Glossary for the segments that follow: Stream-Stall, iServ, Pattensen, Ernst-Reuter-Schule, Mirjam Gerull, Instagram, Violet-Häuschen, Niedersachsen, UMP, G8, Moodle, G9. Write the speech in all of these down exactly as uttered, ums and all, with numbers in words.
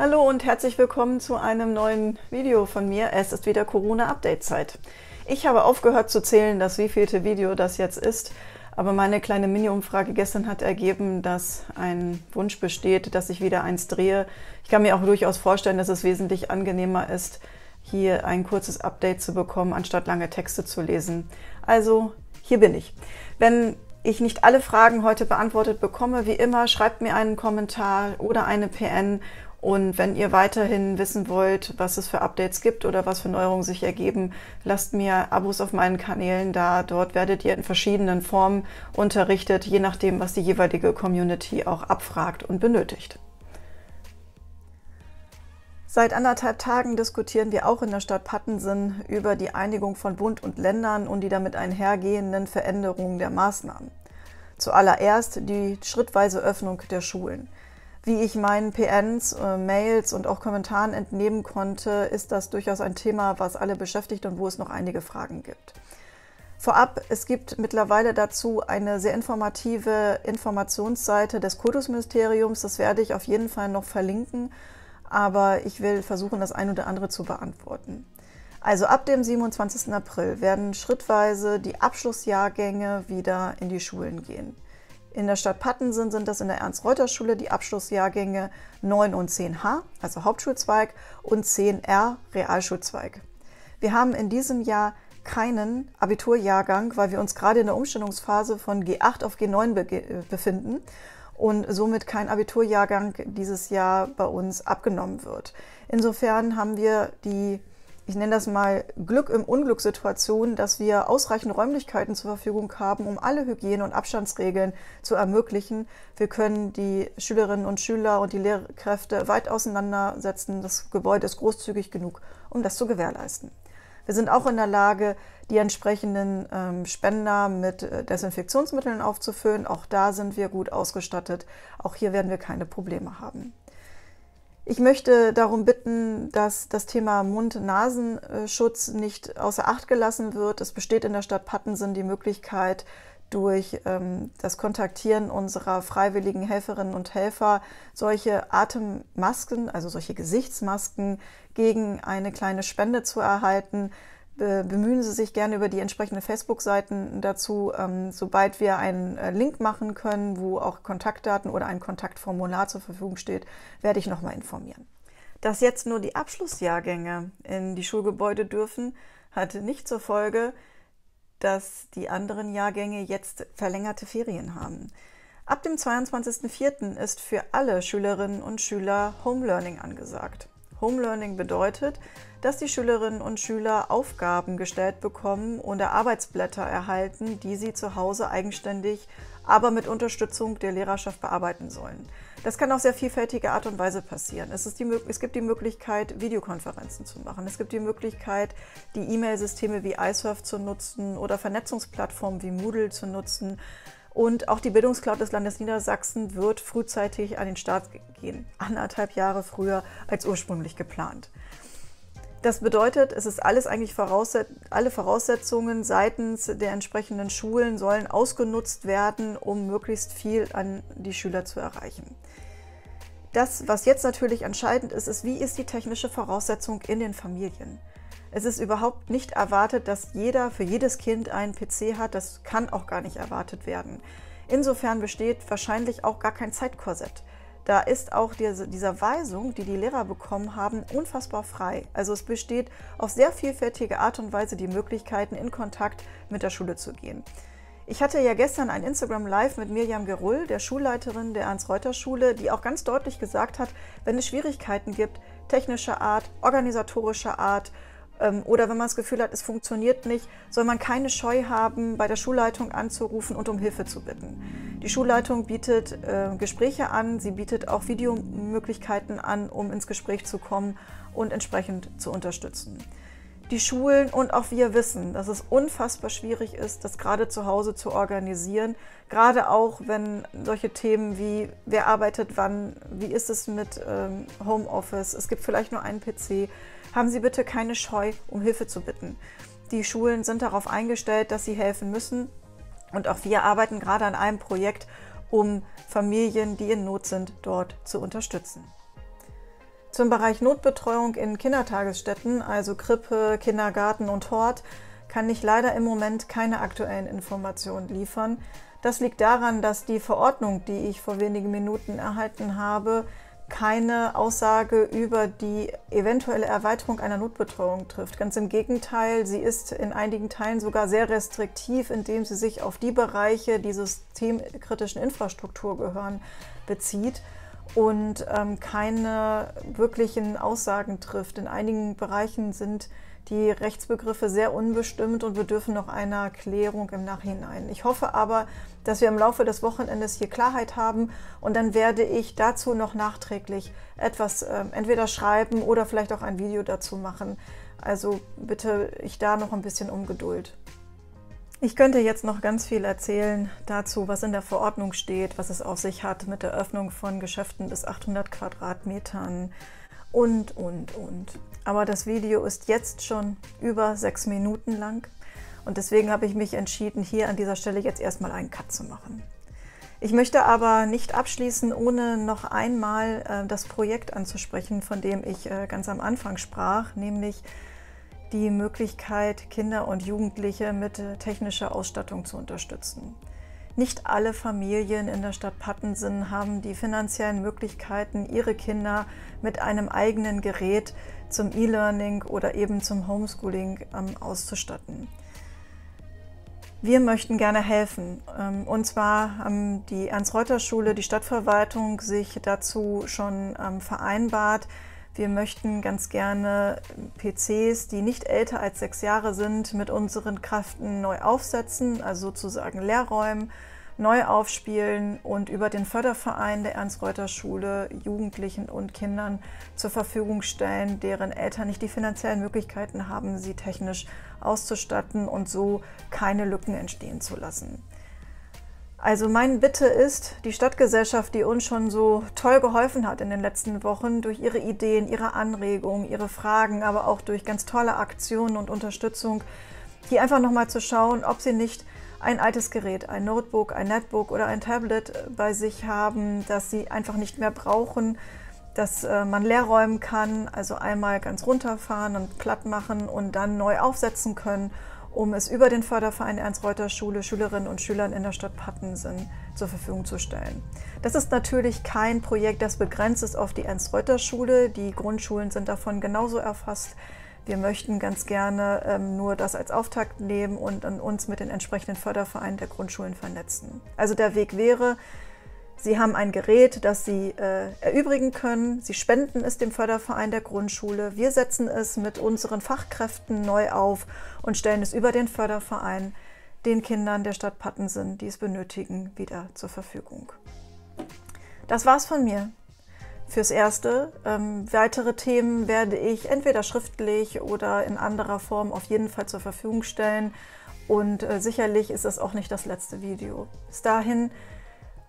Hallo und herzlich willkommen zu einem neuen Video von mir. Es ist wieder Corona-Update-Zeit. Ich habe aufgehört zu zählen, das wievielte Video das jetzt ist, aber meine kleine Mini-Umfrage gestern hat ergeben, dass ein Wunsch besteht, dass ich wieder eins drehe. Ich kann mir auch durchaus vorstellen, dass es wesentlich angenehmer ist, hier ein kurzes Update zu bekommen, anstatt lange Texte zu lesen. Also, hier bin ich. Wenn ich nicht alle Fragen heute beantwortet bekomme, wie immer, schreibt mir einen Kommentar oder eine P N. Und wenn ihr weiterhin wissen wollt, was es für Updates gibt oder was für Neuerungen sich ergeben, lasst mir Abos auf meinen Kanälen da. Dort werdet ihr in verschiedenen Formen unterrichtet, je nachdem, was die jeweilige Community auch abfragt und benötigt. Seit anderthalb Tagen diskutieren wir auch in der Stadt Pattensen über die Einigung von Bund und Ländern und die damit einhergehenden Veränderungen der Maßnahmen. Zuallererst die schrittweise Öffnung der Schulen. Wie ich meinen P Ns, äh, Mails und auch Kommentaren entnehmen konnte, ist das durchaus ein Thema, was alle beschäftigt und wo es noch einige Fragen gibt. Vorab, es gibt mittlerweile dazu eine sehr informative Informationsseite des Kultusministeriums. Das werde ich auf jeden Fall noch verlinken, aber ich will versuchen, das ein oder andere zu beantworten. Also ab dem siebenundzwanzigsten April werden schrittweise die Abschlussjahrgänge wieder in die Schulen gehen. In der Stadt Pattensen sind das in der Ernst-Reuter-Schule die Abschlussjahrgänge neun und zehn H, also Hauptschulzweig, und zehn R, Realschulzweig. Wir haben in diesem Jahr keinen Abiturjahrgang, weil wir uns gerade in der Umstellungsphase von G acht auf G neun be- befinden und somit kein Abiturjahrgang dieses Jahr bei uns abgenommen wird. Insofern haben wir die, ich nenne das mal Glück im Unglück-Situation, dass wir ausreichend Räumlichkeiten zur Verfügung haben, um alle Hygiene- und Abstandsregeln zu ermöglichen. Wir können die Schülerinnen und Schüler und die Lehrkräfte weit auseinandersetzen. Das Gebäude ist großzügig genug, um das zu gewährleisten. Wir sind auch in der Lage, die entsprechenden ähm, Spender mit Desinfektionsmitteln aufzufüllen. Auch da sind wir gut ausgestattet. Auch hier werden wir keine Probleme haben. Ich möchte darum bitten, dass das Thema Mund-Nasen-Schutz nicht außer Acht gelassen wird. Es besteht in der Stadt Pattensen die Möglichkeit, durch ähm, das Kontaktieren unserer freiwilligen Helferinnen und Helfer solche Atemmasken, also solche Gesichtsmasken, gegen eine kleine Spende zu erhalten. Bemühen Sie sich gerne über die entsprechenden Facebook-Seiten dazu, ähm, sobald wir einen äh, Link machen können, wo auch Kontaktdaten oder ein Kontaktformular zur Verfügung steht, werde ich nochmal informieren. Dass jetzt nur die Abschlussjahrgänge in die Schulgebäude dürfen, hat nicht zur Folge, dass die anderen Jahrgänge jetzt verlängerte Ferien haben. Ab dem zweiundzwanzigsten vierten ist für alle Schülerinnen und Schüler Home Learning angesagt. Home Learning bedeutet, dass die Schülerinnen und Schüler Aufgaben gestellt bekommen und Arbeitsblätter erhalten, die sie zu Hause eigenständig, aber mit Unterstützung der Lehrerschaft bearbeiten sollen. Das kann auf sehr vielfältige Art und Weise passieren. Es ist die, es gibt die Möglichkeit, Videokonferenzen zu machen. Es gibt die Möglichkeit, die E-Mail-Systeme wie iServ zu nutzen oder Vernetzungsplattformen wie Moodle zu nutzen. Und auch die Bildungscloud des Landes Niedersachsen wird frühzeitig an den Start gehen, anderthalb Jahre früher als ursprünglich geplant. Das bedeutet, es ist alles eigentlich vorausset- alle Voraussetzungen seitens der entsprechenden Schulen sollen ausgenutzt werden, um möglichst viel an die Schüler zu erreichen. Das, was jetzt natürlich entscheidend ist, ist, wie ist die technische Voraussetzung in den Familien? Es ist überhaupt nicht erwartet, dass jeder für jedes Kind einen P C hat. Das kann auch gar nicht erwartet werden. Insofern besteht wahrscheinlich auch gar kein Zeitkorsett. Da ist auch dieser Weisung, die die Lehrer bekommen haben, unfassbar frei. Also es besteht auf sehr vielfältige Art und Weise die Möglichkeiten, in Kontakt mit der Schule zu gehen. Ich hatte ja gestern ein Instagram Live mit Mirjam Gerull, der Schulleiterin der Ernst-Reuter-Schule, die auch ganz deutlich gesagt hat, wenn es Schwierigkeiten gibt, technischer Art, organisatorischer Art, oder wenn man das Gefühl hat, es funktioniert nicht, soll man keine Scheu haben, bei der Schulleitung anzurufen und um Hilfe zu bitten. Die Schulleitung bietet äh, Gespräche an, sie bietet auch Videomöglichkeiten an, um ins Gespräch zu kommen und entsprechend zu unterstützen. Die Schulen und auch wir wissen, dass es unfassbar schwierig ist, das gerade zu Hause zu organisieren, gerade auch, wenn solche Themen wie, wer arbeitet wann, wie ist es mit ähm, Homeoffice, es gibt vielleicht nur einen P C, haben Sie bitte keine Scheu, um Hilfe zu bitten. Die Schulen sind darauf eingestellt, dass sie helfen müssen und auch wir arbeiten gerade an einem Projekt, um Familien, die in Not sind, dort zu unterstützen. Zum Bereich Notbetreuung in Kindertagesstätten, also Krippe, Kindergarten und Hort, kann ich leider im Moment keine aktuellen Informationen liefern. Das liegt daran, dass die Verordnung, die ich vor wenigen Minuten erhalten habe, keine Aussage über die eventuelle Erweiterung einer Notbetreuung trifft. Ganz im Gegenteil, sie ist in einigen Teilen sogar sehr restriktiv, indem sie sich auf die Bereiche, die systemkritischen Infrastruktur gehören, bezieht und ähm, keine wirklichen Aussagen trifft. In einigen Bereichen sind die Rechtsbegriffe sehr unbestimmt und bedürfen noch einer Klärung im Nachhinein. Ich hoffe aber, dass wir im Laufe des Wochenendes hier Klarheit haben und dann werde ich dazu noch nachträglich etwas äh, entweder schreiben oder vielleicht auch ein Video dazu machen. Also bitte ich da noch ein bisschen um Geduld. Ich könnte jetzt noch ganz viel erzählen dazu, was in der Verordnung steht, was es auf sich hat mit der Öffnung von Geschäften bis achthundert Quadratmetern und, und, und. Aber das Video ist jetzt schon über sechs Minuten lang und deswegen habe ich mich entschieden, hier an dieser Stelle jetzt erstmal einen Cut zu machen. Ich möchte aber nicht abschließen, ohne noch einmal äh, das Projekt anzusprechen, von dem ich äh, ganz am Anfang sprach, nämlich die Möglichkeit, Kinder und Jugendliche mit technischer Ausstattung zu unterstützen. Nicht alle Familien in der Stadt Pattensen haben die finanziellen Möglichkeiten, ihre Kinder mit einem eigenen Gerät zum E-Learning oder eben zum Homeschooling ähm, auszustatten. Wir möchten gerne helfen. Und zwar haben die Ernst-Reuter-Schule, die Stadtverwaltung, sich dazu schon ähm, vereinbart. Wir möchten ganz gerne P Cs, die nicht älter als sechs Jahre sind, mit unseren Kräften neu aufsetzen, also sozusagen Lehrräumen, neu aufspielen und über den Förderverein der Ernst-Reuter-Schule Jugendlichen und Kindern zur Verfügung stellen, deren Eltern nicht die finanziellen Möglichkeiten haben, sie technisch auszustatten und so keine Lücken entstehen zu lassen. Also meine Bitte ist, die Stadtgesellschaft, die uns schon so toll geholfen hat in den letzten Wochen, durch ihre Ideen, ihre Anregungen, ihre Fragen, aber auch durch ganz tolle Aktionen und Unterstützung, hier einfach nochmal zu schauen, ob sie nicht ein altes Gerät, ein Notebook, ein Netbook oder ein Tablet bei sich haben, das sie einfach nicht mehr brauchen, dass man leer räumen kann, also einmal ganz runterfahren und platt machen und dann neu aufsetzen können, um es über den Förderverein Ernst-Reuter-Schule Schülerinnen und Schülern in der Stadt Pattensen zur Verfügung zu stellen. Das ist natürlich kein Projekt, das begrenzt ist auf die Ernst-Reuter-Schule. Die Grundschulen sind davon genauso erfasst. Wir möchten ganz gerne ähm, nur das als Auftakt nehmen und an uns mit den entsprechenden Fördervereinen der Grundschulen vernetzen. Also der Weg wäre, Sie haben ein Gerät, das Sie äh, erübrigen können. Sie spenden es dem Förderverein der Grundschule. Wir setzen es mit unseren Fachkräften neu auf und stellen es über den Förderverein den Kindern der Stadt Pattensen, die es benötigen, wieder zur Verfügung. Das war's von mir. Fürs Erste. Ähm, weitere Themen werde ich entweder schriftlich oder in anderer Form auf jeden Fall zur Verfügung stellen. Und äh, sicherlich ist das auch nicht das letzte Video. Bis dahin.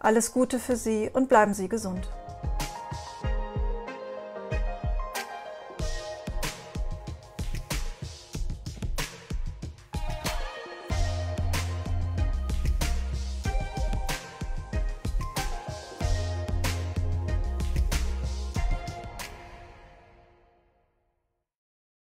Alles Gute für Sie und bleiben Sie gesund.